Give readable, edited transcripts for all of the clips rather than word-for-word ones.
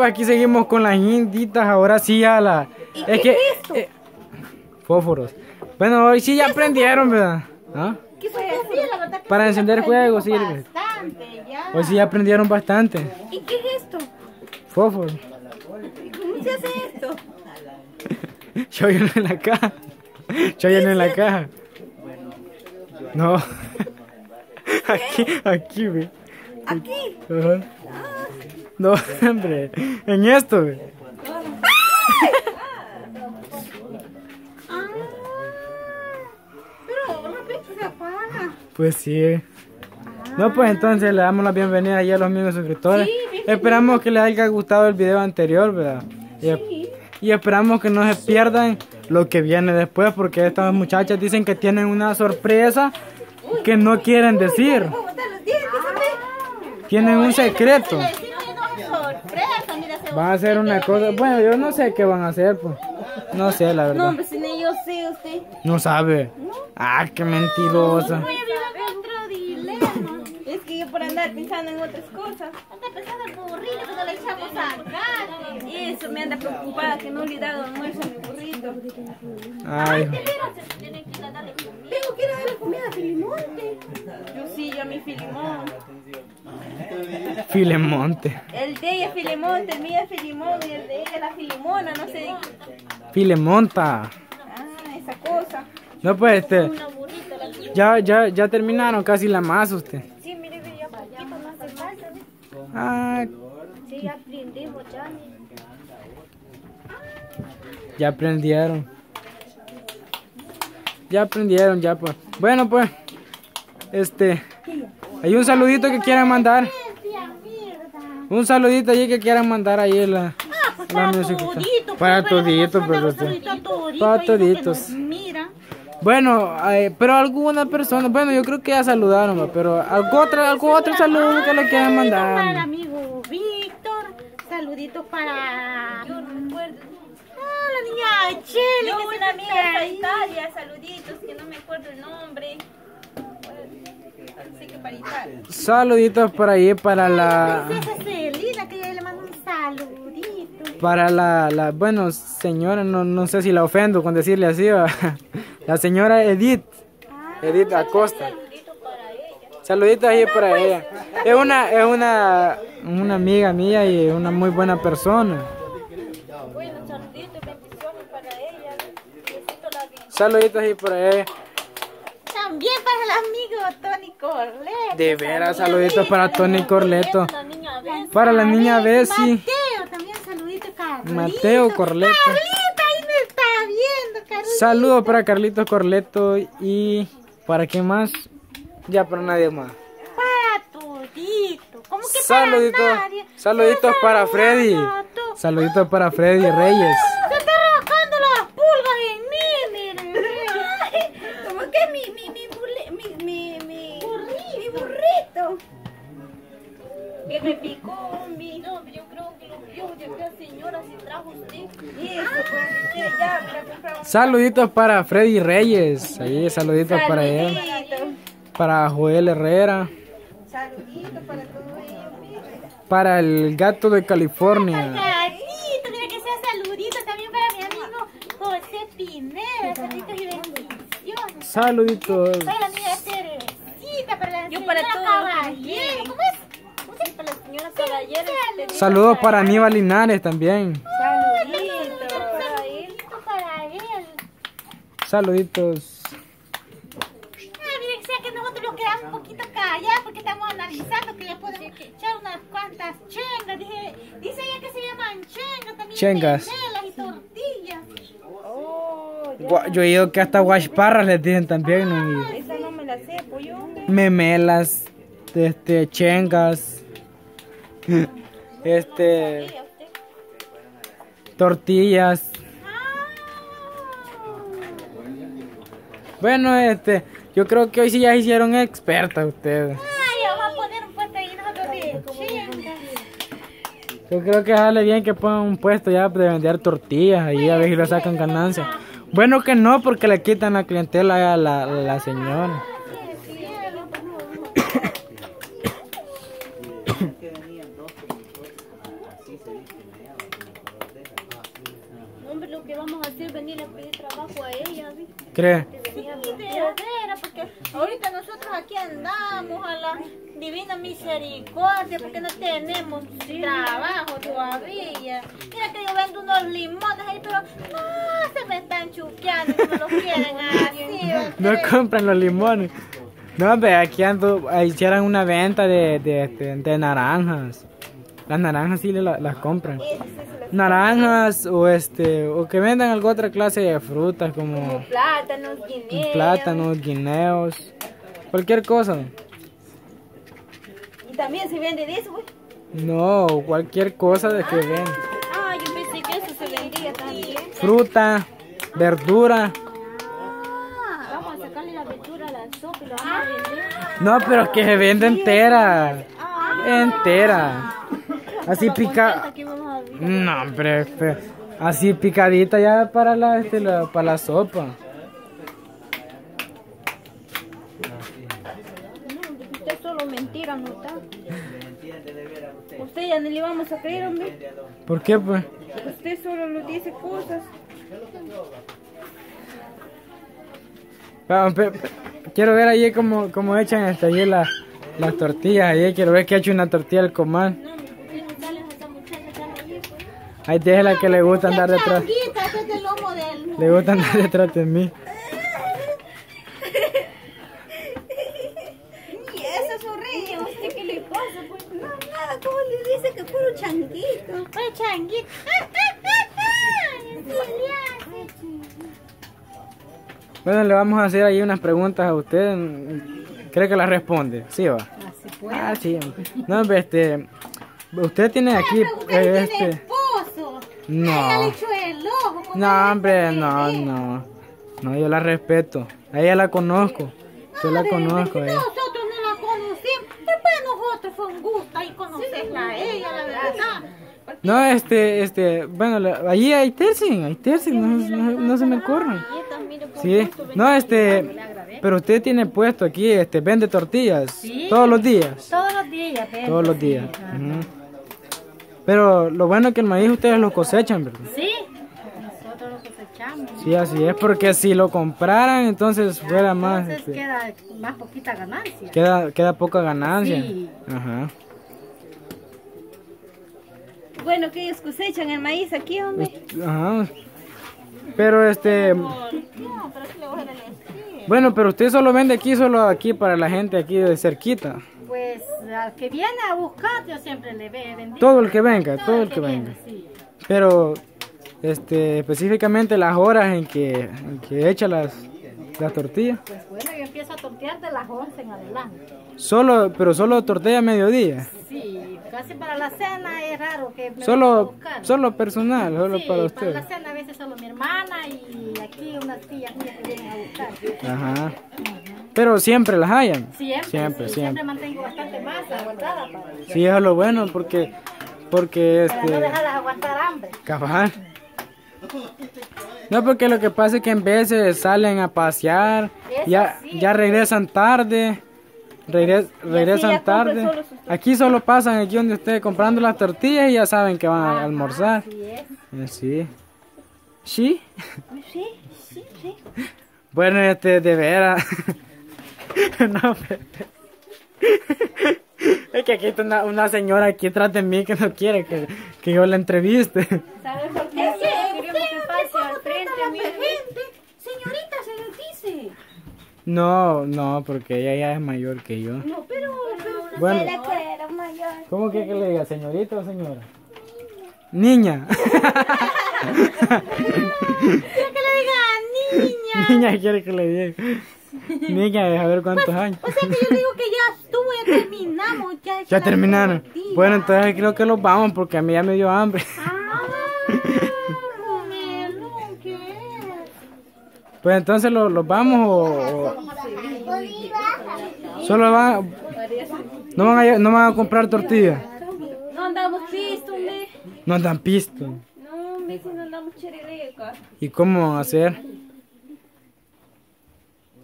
Aquí seguimos con las inditas, ahora sí a la... Es que... fósforos. Bueno, hoy sí ya aprendieron, ¿verdad? ¿Ah? ¿Qué fue eso? Para encender fuego sirve. Hoy sí ya aprendieron bastante. ¿Y qué es esto? Fósforos. ¿Cómo se hace esto? Yo lleno en la caja. Yo lleno en la caja. No. Aquí, ve. ¿Aquí? Ajá. No, hombre, en esto, güey. Pero no viste que apaga. Pues sí. No, pues entonces le damos la bienvenida ahí a los amigos suscriptores. Sí, esperamos que les haya gustado el video anterior, ¿verdad? Y esperamos que no se pierdan lo que viene después, porque estas muchachas dicen que tienen una sorpresa que no quieren decir. Tienen un secreto. Van a hacer una cosa, bueno, yo no sé qué van a hacer, pues. No sé, la verdad. No, pero sin ellos sé, usted. No sabe. ¿No? Ah, qué mentirosa. No, voy a vivir otro dilema. Es que yo por andar pensando en otras cosas. Anda pensando en burrito, que no le echamos acá. Eso, me anda preocupada que no le he dado almuerzo a mi burrito. Ay, te vieron, se tienen que darle comida. Tengo que ir a darle comida a Filimonte. Yo sí, yo a mi Filimón. Filemonte. El de ella es Filemonte, el mío es Filimón y el de ella es la Filimona, no sé. Filemonta. Ah, esa cosa. No, pues este. Ya terminaron casi la masa usted. Sí, mire que ya poquito más de masa, ¿ves? Ah. Sí, ya aprendimos ya. Ya aprendieron. Ya pues. Bueno, pues. Hay un saludito que quieren mandar. Un saludito allí que quieran mandar ahí la... Ah, pues la para toditos, para toditos. Mira. Bueno, pero alguna persona... Bueno, yo creo que ya saludaron, pero algún otro saludo que le quieran mandar. Saluditos para amigo Víctor. Saluditos para... Yo recuerdo... Ah, la niña Chile, que una amiga de Italia. Saluditos, que no me acuerdo el nombre. Saluditos por ahí para la... Para la bueno, señora, no sé si la ofendo con decirle así, ¿va? La señora Edith. Edith Acosta. Saluditos ahí para ella. Es una amiga mía y una muy buena persona. Saluditos ahí para ella. También para el amigo Tony Corleto. De veras, saluditos para Tony Corleto. Para la niña Bessie. Mateo Corleto. Carlita, ahí me está viendo, Carlita. Saludos para Carlitos Corleto y para quién más. Ya para nadie más. Para todito. ¿Cómo que saluditos, para nadie? Saluditos para Freddy. Saluditos para Freddy Reyes. Se está arrancando las pulgas en mí, miren. ¿Cómo que mi burrito? Que me picó mi nombre, yo creo. Saluditos para Freddy Reyes, ahí saluditos para él, para Joel Herrera, saluditos para todo ellos, para el gato de California, saluditos también para mi amigo José Pineda, saluditos y bendiciones, saluditos para la amiga Cerecita, para la señora Caballero, ¿cómo es? Para la señora Caballero. Saludos para Aníbal Linares también. Saluditos para él. Saluditos. Mira, que nosotros nos quedamos un poquito callados porque estamos analizando que le podemos echar unas cuantas chengas. Dice ella que se llaman chengas también. Chengas. Y tortillas. Yo he oído que hasta guachparras les dicen también. Esa no me la sé, pollo. Memelas. Chengas, tortillas. Bueno, yo creo que hoy sí ya hicieron expertas ustedes. Vamos a poner un puesto ahí nosotros de chengas. Yo creo que sale bien que pongan un puesto ya de vender tortillas ahí a ver si lo sacan ganancia. Bueno que no, porque le quitan la clientela a la señora. Hombre, lo que vamos a hacer es venirle a pedir trabajo a ella, ¿sí? ¿Cree? Sí, verdadera, porque ahorita nosotros aquí andamos a la divina misericordia, porque no tenemos trabajo todavía. Mira que yo vendo unos limones ahí, pero no, se me están chuqueando, no los quieren así. No compran los limones. No, hombre, aquí ando, hicieron una venta de naranjas. Las naranjas sí las compran. Naranjas o que vendan alguna otra clase de frutas como plátanos, guineos, cualquier cosa. ¿Y también se vende de eso, güey? No, cualquier cosa de que venden. Ah, yo pensé que eso se vendía también. Fruta, verdura. Ah, vamos a sacarle la verdura a la sopa y lo vamos a vender. No, pero es que se vende entera. Entera. Así pica. No, hombre, así picadita ya para la sopa. No, usted solo mentira, ¿no está? Usted ya no le vamos a creer, hombre. ¿Por qué, pues? Usted solo nos dice cosas. Quiero ver ahí cómo echan hasta allí las tortillas. Ahí quiero ver que ha hecho una tortilla al comal. Ahí tiene la que le gusta andar detrás. Le gusta andar detrás de mí. Y esa sonríe, ¿usted qué le pasa? Pues no, nada, ¿cómo le dice que puro changuito? Puro changuito. Bueno, le vamos a hacer ahí unas preguntas a usted. ¿Cree que las responde? Sí, va. Así puede. Ah, sí. No, usted tiene aquí. No, no, hombre, no, no. No, yo la respeto. A ella la conozco. Yo la conozco. Nosotros no la conocimos. Después nosotros fue un gusto ahí conocerla a ella, la verdad. No, bueno, allí hay tercing, no se me ocurre. Sí, no, pero usted tiene puesto aquí, vende tortillas. Todos los días. Todos los días, todos los días. Pero lo bueno es que el maíz ustedes lo cosechan, ¿verdad? Sí, nosotros lo cosechamos. Sí, así es, porque si lo compraran, entonces fuera más. Entonces queda más poquita ganancia. Queda poca ganancia. Sí. Ajá. Bueno, que ellos cosechan el maíz aquí, hombre. Ajá. Pero No, pero aquí le voy a elegir. Bueno, pero usted solo vende aquí, para la gente aquí de cerquita. Pues al que viene a buscar yo siempre le vendo. Todo el que venga, todo el que venga. Sí. Pero específicamente las horas en que echa las tortillas. Pues bueno, yo empiezo a tortear de las 11 en adelante. Pero solo tortilla a mediodía. Sí, casi para la cena es raro que me solo personal, solo sí, para ustedes. Para la cena a veces solo mi hermana y aquí unas tías mías que vienen a buscar. Ajá. Pero siempre las hayan. Siempre mantengo bastante masa aguantada. Sí, eso es lo bueno porque para no dejarlas aguantar hambre. Cabal. No, porque lo que pasa es que en veces salen a pasear, ya regresan tarde. Regresan tarde. Aquí solo pasan aquí donde ustedes comprando las tortillas y ya saben que van a almorzar. Así es. ¿Sí? Sí. Bueno, de veras. No, es que aquí está una señora aquí atrás de mí que no quiere que yo la entreviste. ¿Sabes por qué? Señorita, se lo dice. No, porque ella ya es mayor que yo. No, pero bueno, mayor. ¿Cómo que le diga, señorita o señora? Niña. Quiero que le diga niña. Niña quiere que le diga. Niña, a ver cuántos años. O sea que yo digo que ya estuvo, ya terminamos. Ya terminaron. Bueno, entonces creo que los vamos porque a mí ya me dio hambre. Pues entonces los vamos o... Solo van... No van a comprar tortillas. No andamos pisto, hombre. No andan pisto. No, hombre, si no andamos chirileca. ¿Y cómo hacer?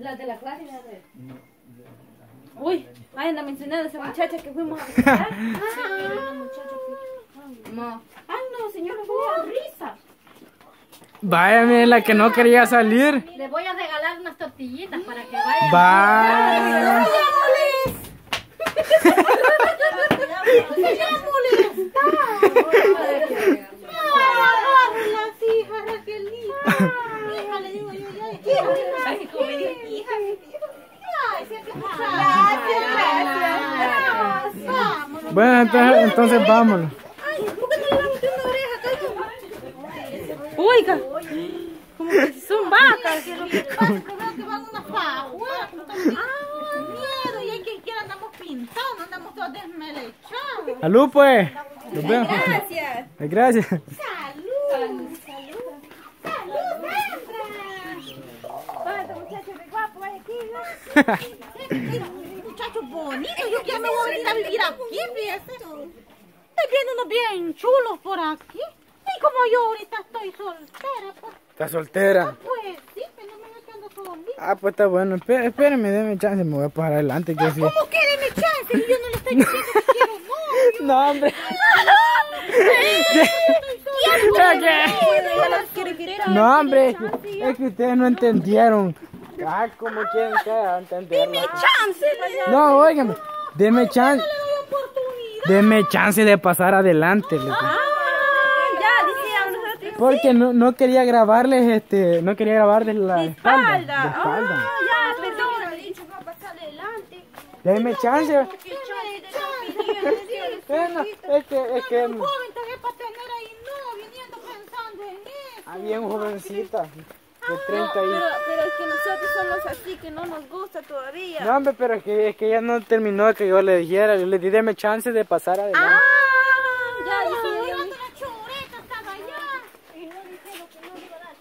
Las de la clase, las de... Uy, vayan a mencionar a esa muchacha que fuimos a visitar. Ah, una muchacha que... No. Ay, no, señora, fue una risa. Váyame, la que no quería salir. Le voy a regalar unas tortillitas para que vaya. ¡Va! Bueno, entonces vámonos. Ay, ¿por qué no le metí una oreja, cabrón? Oiga, como que si son vacas. Lo que pasa es que van unas pajuas. Miedo, y hay que quiera andamos pintando, andamos todos desmelechados. Salud, pues. Nos vemos. Gracias. Gracias. Salud. Salud, Sandra. Vaya, este muchacho de guapo, vaya aquí, ¿no? Bonito, yo ya me voy a ir a vivir aquí, fíjate. Estoy viendo unos bien chulos por aquí. Y como yo ahorita estoy soltera, pues. ¿Está soltera? Ah, pues sí, pero me voy quedando solita. Ah, pues está bueno. Espérenme, déme chance, me voy a parar adelante. Que sí. ¿Cómo que déme chance? Yo no le estoy diciendo que quiero novio. No, hombre. No, hombre. Es que ustedes no entendieron. Ah, como quieren que entenderlo. Deme chance. No, óigame. Deme chance. Deme chance de pasar adelante. Ah, ya, porque no quería grabarles no quería grabarles la espalda. Ah, ya, perdón. Le he dicho para pasar adelante. Deme chance. Es que un joven te ve para tener ahí, no, viniendo pensando en eso. Había un jovencita. De 30 no, pero es que nosotros somos así, que no nos gusta todavía. No, hombre, pero es que ella no terminó que yo le dijera. Yo le di, deme chance de pasar adelante. Ah,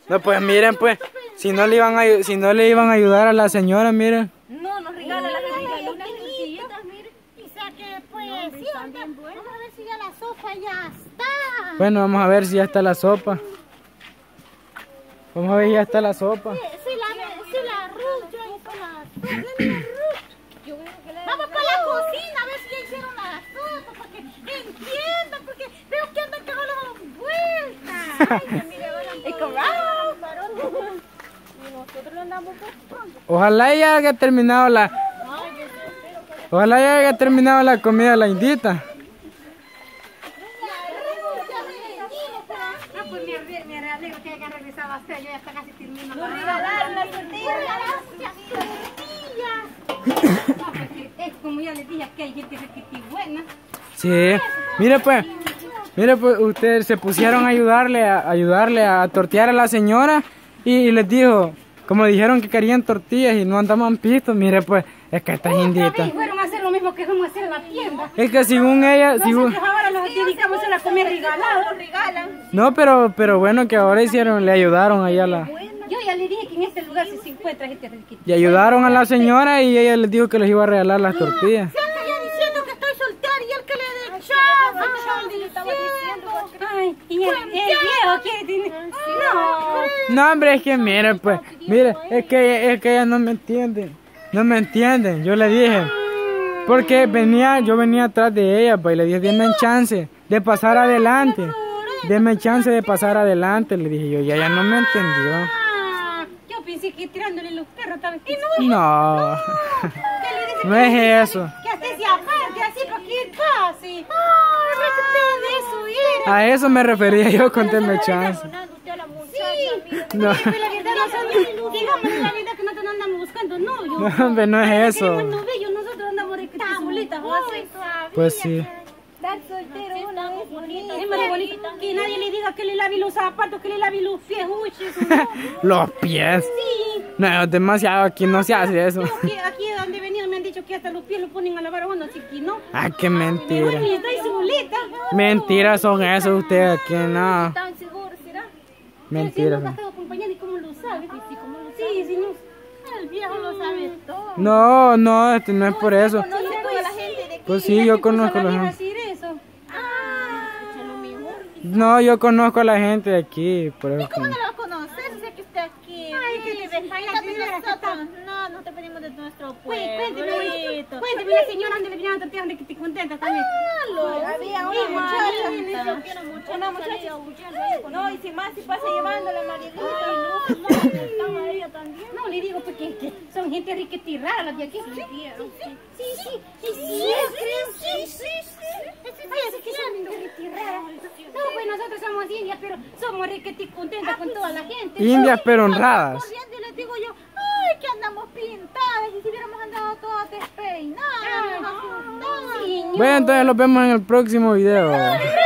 ya, no, pues miren, pues, si no le iban a ayudar a la señora, miren. No, nos regala la comida, unas tortillitas, miren. Quizá que, pues, no, hombre, sí, vamos a ver si ya la sopa ya está. Bueno, vamos a ver si ya está la sopa. Vamos a ver, ya está la sopa. Si la Ruth, yo veo que la... Vamos para la cocina a ver si ya hicieron la sopa, para que entiendan, porque veo que andan cagados a dar vueltas. Y nosotros lo andamos buscando. Ojalá ya haya terminado la... Ojalá ya haya terminado la comida la Indita. Sí, mire pues, ustedes se pusieron a ayudarle a tortear a la señora y les dijo, como dijeron que querían tortillas y no andaban pistos, mire pues, es que estas Inditas fueron a hacer lo mismo que fuimos a hacer en la tienda. Es que según ella, ahora nos dedicamos a la comida regalada. No, pero bueno, que ahora hicieron, le ayudaron allá a la... Yo ya le dije que en este lugar se encuentra gente riquita. Y ayudaron a la señora y ella les dijo que les iba a regalar las tortillas. Se anda ya diciendo que estoy soltera y el que le dé chavo. Ay, y el viejo que tiene... No. No, hombre, es que mire, pues, mire, es que ellas no me entienden. No me entienden, yo le dije. Porque yo venía atrás de ella, pues, y le dije, denme chance de pasar adelante. Denme chance de pasar adelante, le dije yo. Y ella no me entendió. Pensé que tirándole los perros también. No, no es eso. Que hasta se aparte así para que ir casi. A eso me refería yo con denme chance. No, la verdad no, digamos la verdad que nosotros no andamos buscando novio. No, hombre, no es eso. Nosotros andamos solitas. Pues sí. Dar soltero es más bonito, que nadie le diga que le lave los zapatos, que le lave los pies, los pies. Sí. No, demasiado, aquí no se hace eso. Aquí donde he venido me han dicho que hasta los pies los ponen a lavar a uno, así que no. Ah, qué mentira. Mentiras son esas ustedes aquí, no. ¿Están seguros, será? Mentiras. El viejo lo sabe todo. No, no, no es por eso. Pues sí, yo conozco a la gente. No, yo conozco a la gente de aquí, por eso. ¿Y cómo no lo conoces? O sea, que usted aquí. Ay, que te ves. No te ponemos de nuestro nuestro pueblo. Cuénteme, la señora donde le vinieron a tortillas, donde te contenta también. Había una muchacha. No, y si más se pasa llevando la Marielita. No, ella también. No, le digo porque son gente riqueta y rara las de aquí. Pero somos riquetis contentas con toda la gente. Indias pero honradas. Y les digo yo, ay, que andamos pintadas. Y si hubiéramos andado todas despeinadas. Bueno, entonces los vemos en el próximo video.